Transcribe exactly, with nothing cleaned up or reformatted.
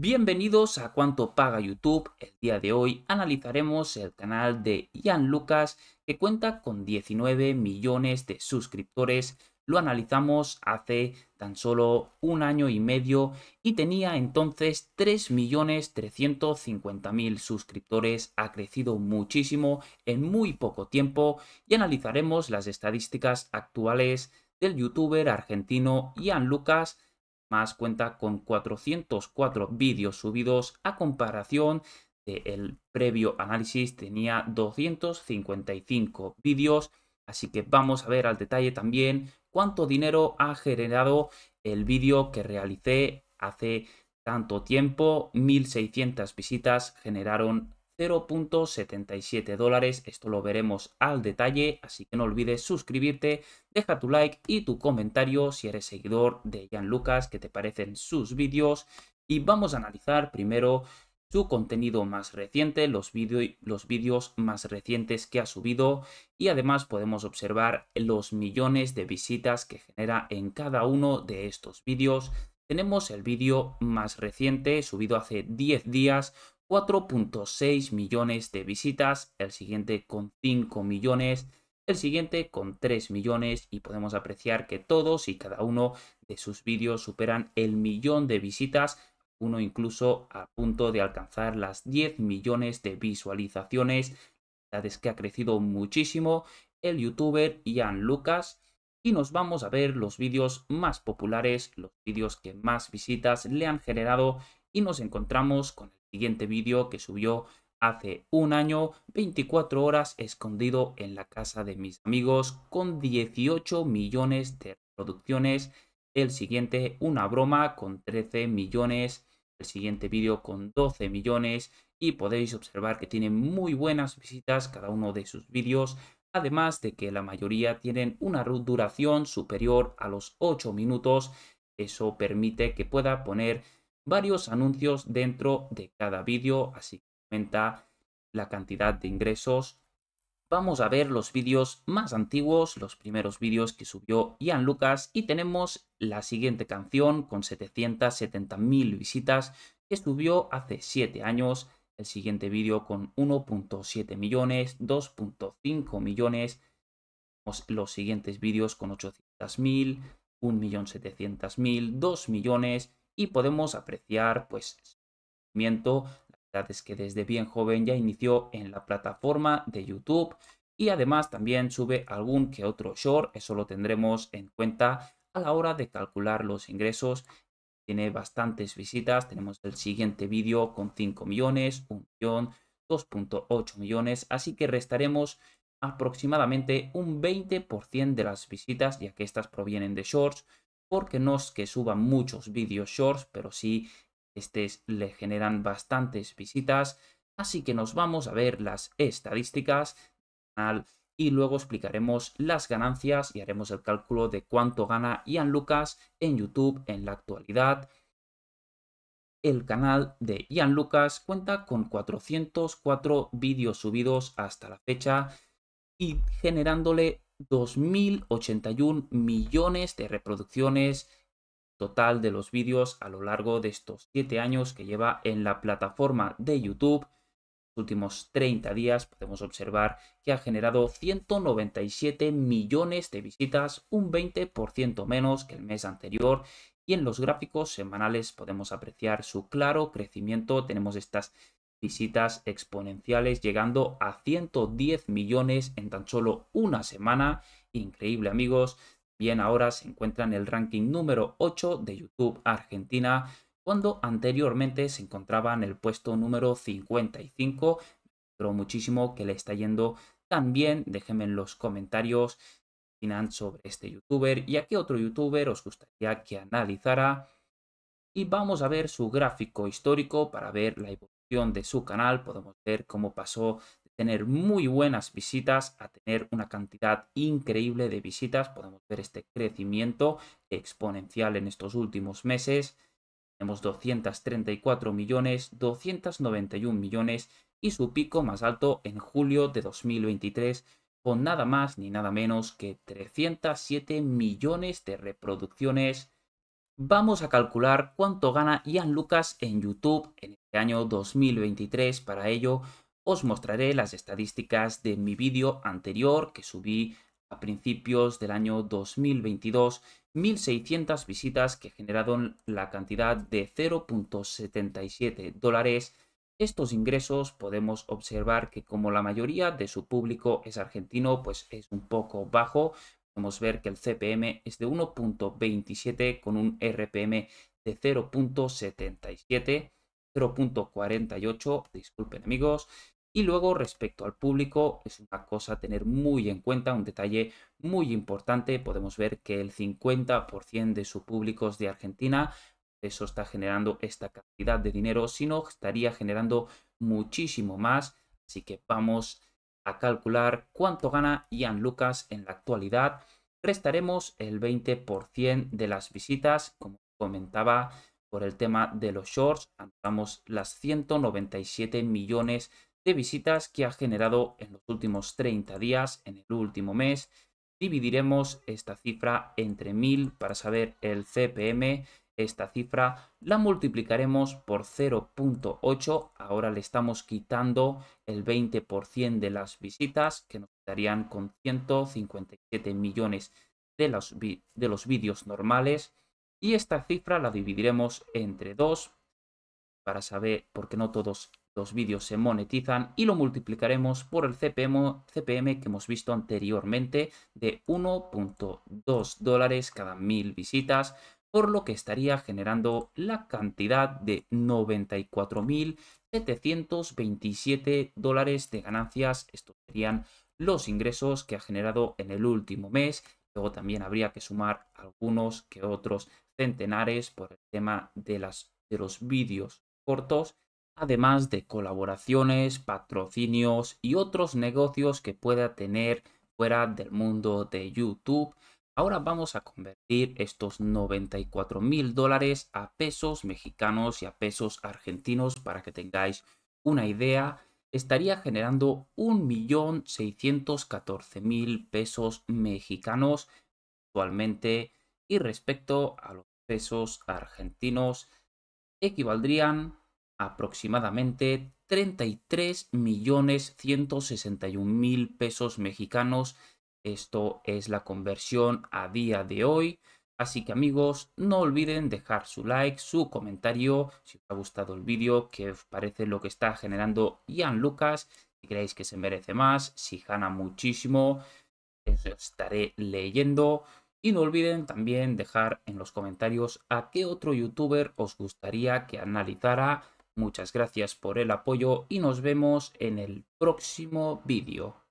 Bienvenidos a Cuánto Paga YouTube. El día de hoy analizaremos el canal de Ian Lucas, que cuenta con diecinueve millones de suscriptores. Lo analizamos hace tan solo un año y medio y tenía entonces tres millones trescientos cincuenta mil suscriptores. Ha crecido muchísimo en muy poco tiempo y analizaremos las estadísticas actuales del youtuber argentino Ian Lucas. Más cuenta con cuatrocientos cuatro vídeos subidos a comparación del previo análisis, tenía doscientos cincuenta y cinco vídeos. Así que vamos a ver al detalle también cuánto dinero ha generado el vídeo que realicé hace tanto tiempo. mil seiscientas visitas generaron cero punto setenta y siete dólares. Esto lo veremos al detalle, así que no olvides suscribirte, deja tu like y tu comentario si eres seguidor de Ian Lucas, qué te parecen sus vídeos. Y vamos a analizar primero su contenido más reciente, los vídeos más recientes que ha subido, y además podemos observar los millones de visitas que genera en cada uno de estos vídeos. Tenemos el vídeo más reciente subido hace diez días, cuatro punto seis millones de visitas, el siguiente con cinco millones, el siguiente con tres millones, y podemos apreciar que todos y cada uno de sus vídeos superan el millón de visitas, uno incluso a punto de alcanzar las diez millones de visualizaciones. La verdad es que ha crecido muchísimo el youtuber Ian Lucas. Y nos vamos a ver los vídeos más populares, los vídeos que más visitas le han generado, y nos encontramos con el siguiente vídeo que subió hace un año, veinticuatro horas escondido en la casa de mis amigos, con dieciocho millones de reproducciones. El siguiente, una broma, con trece millones. El siguiente vídeo con doce millones. Y podéis observar que tienen muy buenas visitas cada uno de sus vídeos. Además de que la mayoría tienen una duración superior a los ocho minutos. Eso permite que pueda poner varios anuncios dentro de cada vídeo, así que aumenta la cantidad de ingresos. Vamos a ver los vídeos más antiguos, los primeros vídeos que subió Ian Lucas, y tenemos la siguiente canción con setecientas setenta mil visitas que subió hace siete años, el siguiente vídeo con uno punto siete millones, dos punto cinco millones, los siguientes vídeos con ochocientas mil, un millón setecientas mil, dos millones, y podemos apreciar pues su movimiento. La verdad es que desde bien joven ya inició en la plataforma de YouTube, y además también sube algún que otro short. Eso lo tendremos en cuenta a la hora de calcular los ingresos. Tiene bastantes visitas. Tenemos el siguiente vídeo con cinco millones, un millón, dos punto ocho millones, así que restaremos aproximadamente un veinte por ciento de las visitas, ya que estas provienen de shorts, porque no es que suban muchos vídeos shorts, pero sí estos le generan bastantes visitas. Así que nos vamos a ver las estadísticas del canal y luego explicaremos las ganancias y haremos el cálculo de cuánto gana Ian Lucas en YouTube en la actualidad. El canal de Ian Lucas cuenta con cuatrocientos cuatro vídeos subidos hasta la fecha y generándole dos mil ochenta y un millones de reproducciones total de los vídeos a lo largo de estos siete años que lleva en la plataforma de YouTube. Los últimos treinta días podemos observar que ha generado ciento noventa y siete millones de visitas, un veinte por ciento menos que el mes anterior, y en los gráficos semanales podemos apreciar su claro crecimiento. Tenemos estas visitas exponenciales llegando a ciento diez millones en tan solo una semana. Increíble, amigos. Bien, ahora se encuentra en el ranking número ocho de YouTube Argentina, cuando anteriormente se encontraba en el puesto número cincuenta y cinco. Pero muchísimo que le está yendo tan bien. Déjenme en los comentarios qué opinan sobre este youtuber y a qué otro youtuber os gustaría que analizara. Y vamos a ver su gráfico histórico para ver la evolución de su canal. Podemos ver cómo pasó de tener muy buenas visitas a tener una cantidad increíble de visitas. Podemos ver este crecimiento exponencial en estos últimos meses. Tenemos doscientos treinta y cuatro millones, doscientos noventa y un millones, y su pico más alto en julio de dos mil veintitrés con nada más ni nada menos que trescientos siete millones de reproducciones. Vamos a calcular cuánto gana Ian Lucas en YouTube en este año dos mil veintitrés. Para ello os mostraré las estadísticas de mi vídeo anterior que subí a principios del año dos mil veintidós, mil seiscientas visitas que generaron la cantidad de cero punto setenta y siete dólares. Estos ingresos podemos observar que como la mayoría de su público es argentino, pues es un poco bajo. Podemos ver que el C P M es de uno punto veintisiete con un R P M de cero punto setenta y siete, cero punto cuarenta y ocho, disculpen amigos. Y luego respecto al público, es una cosa a tener muy en cuenta, un detalle muy importante. Podemos ver que el cincuenta por ciento de su público es de Argentina. Eso está generando esta cantidad de dinero, sino estaría generando muchísimo más. Así que vamos a calcular cuánto gana Ian Lucas en la actualidad. Restaremos el veinte por ciento de las visitas, como comentaba, por el tema de los shorts. Anotamos las ciento noventa y siete millones de visitas que ha generado en los últimos treinta días, en el último mes. Dividiremos esta cifra entre mil para saber el C P M. Esta cifra la multiplicaremos por cero punto ocho. Ahora le estamos quitando el veinte por ciento de las visitas, que nos quedarían con ciento cincuenta y siete millones de los, de los vídeos normales. Y esta cifra la dividiremos entre dos para saber por qué no todos los vídeos se monetizan. Y lo multiplicaremos por el C P M, C P M que hemos visto anteriormente de uno punto dos dólares cada mil visitas, por lo que estaría generando la cantidad de noventa y cuatro mil setecientos veintisiete dólares de ganancias. Estos serían los ingresos que ha generado en el último mes. Luego también habría que sumar algunos que otros centenares por el tema de, las, de los vídeos cortos, además de colaboraciones, patrocinios y otros negocios que pueda tener fuera del mundo de YouTube. Ahora vamos a convertir estos noventa y cuatro mil dólares a pesos mexicanos y a pesos argentinos para que tengáis una idea. Estaría generando un millón seiscientos catorce mil pesos mexicanos actualmente, y respecto a los pesos argentinos equivaldrían aproximadamente treinta y tres millones ciento sesenta y un mil pesos mexicanos. Esto es la conversión a día de hoy. Así que amigos, no olviden dejar su like, su comentario, si os ha gustado el vídeo, qué os parece lo que está generando Ian Lucas, si creéis que se merece más, si gana muchísimo, eso estaré leyendo. Y no olviden también dejar en los comentarios a qué otro youtuber os gustaría que analizara. Muchas gracias por el apoyo y nos vemos en el próximo vídeo.